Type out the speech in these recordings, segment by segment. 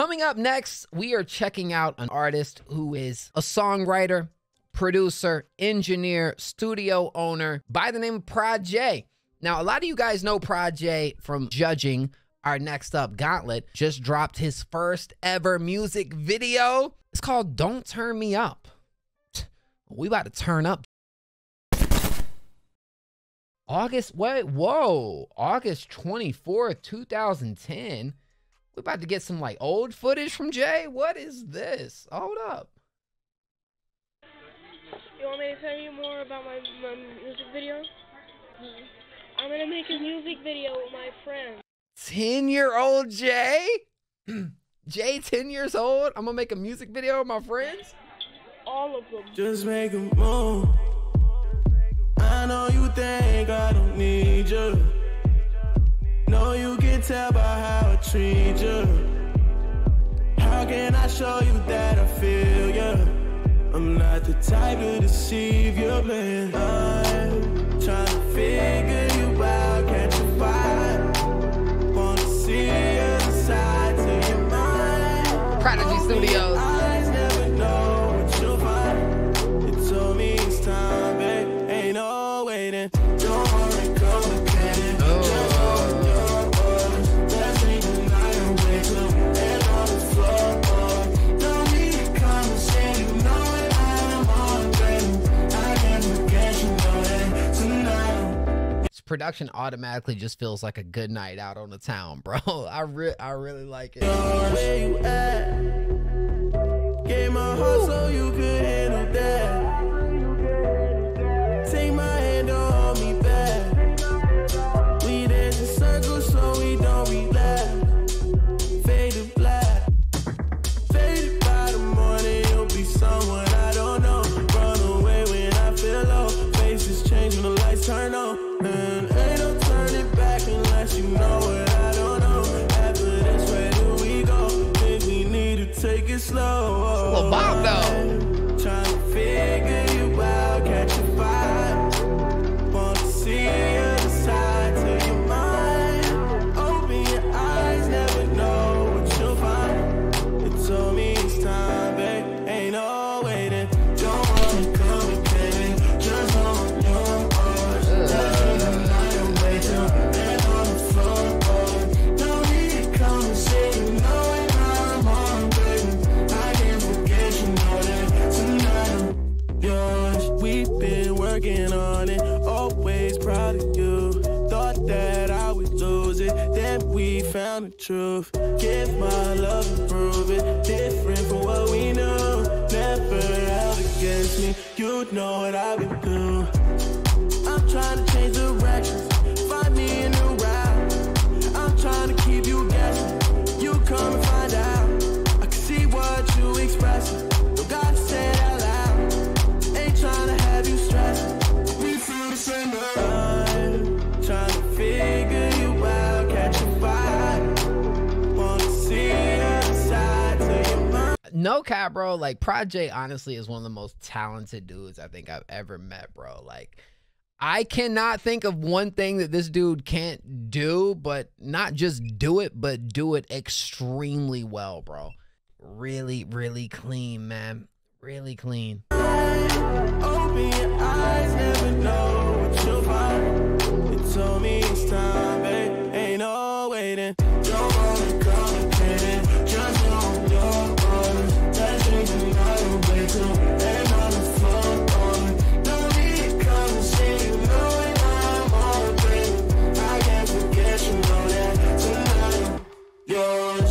Coming up next, we are checking out an artist who is a songwriter, producer, engineer, studio owner by the name of Prxd. Jay. Now, a lot of you guys know Prxd. Jay from judging our Next Up Gauntlet. Just dropped his first ever music video. It's called Dnt Trn Me Up. We about to turn up. August 24th, 2010. We about to get some like old footage from Jay. What is this? Hold up. You want me to tell you more about my music video? I'm gonna make a music video with my friend. 10-year-old Jay? Jay, 10 years old? I'm gonna make a music video with my friends? All of them. Just make a move. I know you think I don't need you. Know you can tell by how I treat you. How can I show you that I feel you? I'm not the type to deceive you, man. I'm trying to figure you out, can't you find? Wanna see your side to your mind. Prodigy Studios. Eyes never know what you'll find. You told me it's time, babe. Ain't no waiting. Don't wanna go again. Just hold your order. That's me when I can wake up and on the floor. Production automatically just feels like a good night out on the town, bro. I really like it. Gave my heart so you could handle that. Take my hand on me back. We dance in circles so we don't relax. Fade to black. Fade by the morning, you'll be someone I don't know. Run away when I feel low. Faces change when the lights turn on. You know what I don't know. After this, where do we go? Think we need to take it slow. Well, Bob, though. Trying to figure you out, catch a vibe. Want to see your side to your mind. Open your eyes, never know what you'll find. You told me it's time, babe. Ain't no waiting. Don't wanna come again. Just on your arms. Working on it, always proud of you. Thought that I would lose it, then we found the truth. Give my love and prove it, different from what we knew. Never held against me, you know what I've been through. I'm trying to change directions, find me a new route. I'm trying to keep you guessing, you come and find out. I can see what you expressing, don't gotta say it out loud. Ain't trying to have you stressed. No cap, bro. Like, Prxd. Jay honestly is one of the most talented dudes I think I've ever met, bro. Like, I cannot think of one thing that this dude can't do, but not just do it, but do it extremely well, bro. Really, really clean, man. Really clean. Open your eyes, never know what you'll find. You told me it's time, babe. Ain't no waiting. Don't wanna complicate it. Just know your orders. That drinks me out of wake up and on the floor. No need to come and see you knowing I'm all great. I can't forget you know that tonight. Yours.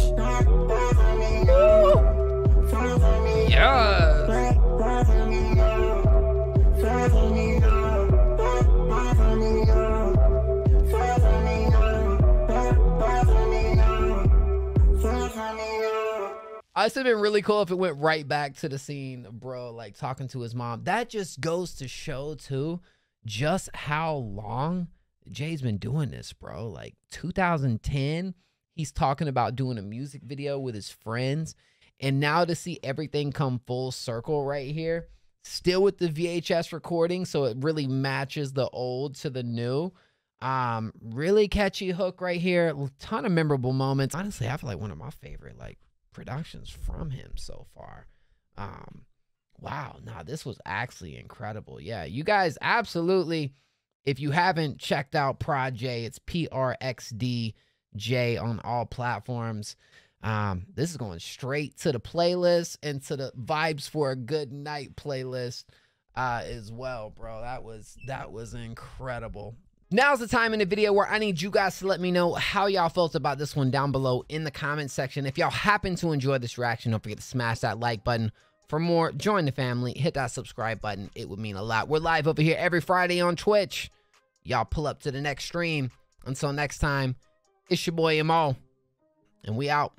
Yeah. I said it'd been really cool if it went right back to the scene, bro, like talking to his mom. That just goes to show, too, just how long Jay's been doing this, bro. Like, 2010, he's talking about doing a music video with his friends. And now to see everything come full circle right here, still with the VHS recording, so it really matches the old to the new. Really catchy hook right here. A ton of memorable moments. Honestly, I feel like one of my favorite, like, productions from him so far. Wow, nah, this was actually incredible. Yeah, you guys, absolutely, if you haven't checked out Prxd. Jay, it's Prxd. Jay on all platforms. This is going straight to the playlist and to the Vibes for a Good Night playlist as well, bro. That was incredible. Now's the time in the video where I need you guys to let me know how y'all felt about this one down below in the comment section. If y'all happen to enjoy this reaction, don't forget to smash that like button. For more, join the family, hit that subscribe button. It would mean a lot. We're live over here every Friday on Twitch. Y'all pull up to the next stream. Until next time, it's your boy Mo, and we out.